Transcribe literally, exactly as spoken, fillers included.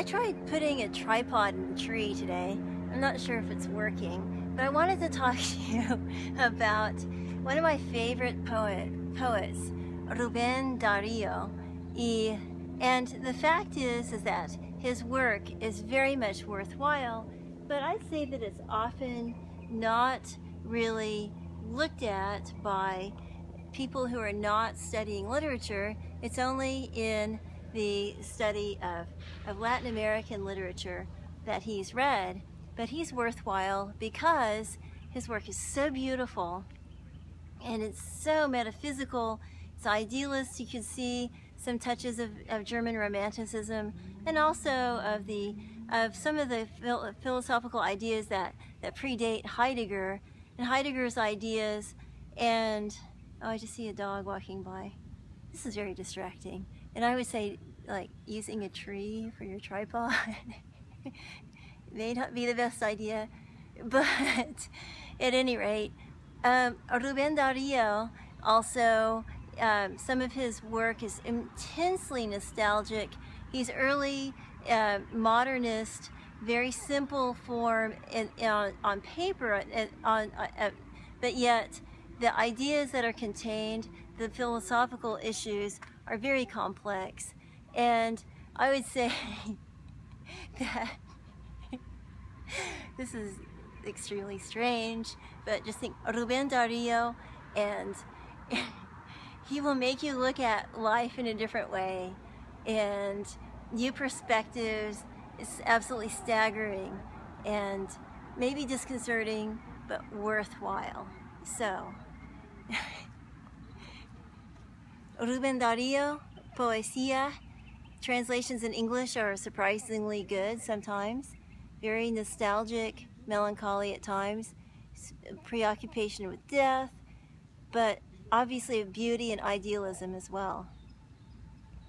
I tried putting a tripod in the tree today. I'm not sure if it's working, but I wanted to talk to you about one of my favorite poet, poets, Rubén Darío, y, and the fact is, is that his work is very much worthwhile, but I'd say that it's often not really looked at by people who are not studying literature. It's only in the study of, of Latin American literature that he's read, but he's worthwhile because his work is so beautiful and it's so metaphysical, it's idealist. You can see some touches of, of German Romanticism and also of the of some of the phil philosophical ideas that, that predate Heidegger, and Heidegger's ideas and, oh, I just see a dog walking by. This is very distracting. And I would say, like, using a tree for your tripod may not be the best idea, but at any rate, um, Rubén Darío also, um, some of his work is intensely nostalgic. He's early uh, modernist, very simple form in, in, on, on paper, in, on, uh, but yet the ideas that are contained, the philosophical issues, are very complex, and I would say that this is extremely strange, but just think Rubén Darío and he will make you look at life in a different way and new perspectives. It's absolutely staggering and maybe disconcerting, but worthwhile. So Rubén Darío, Poesía. Translations in English are surprisingly good sometimes. Very nostalgic, melancholy at times, preoccupation with death, but obviously beauty and idealism as well.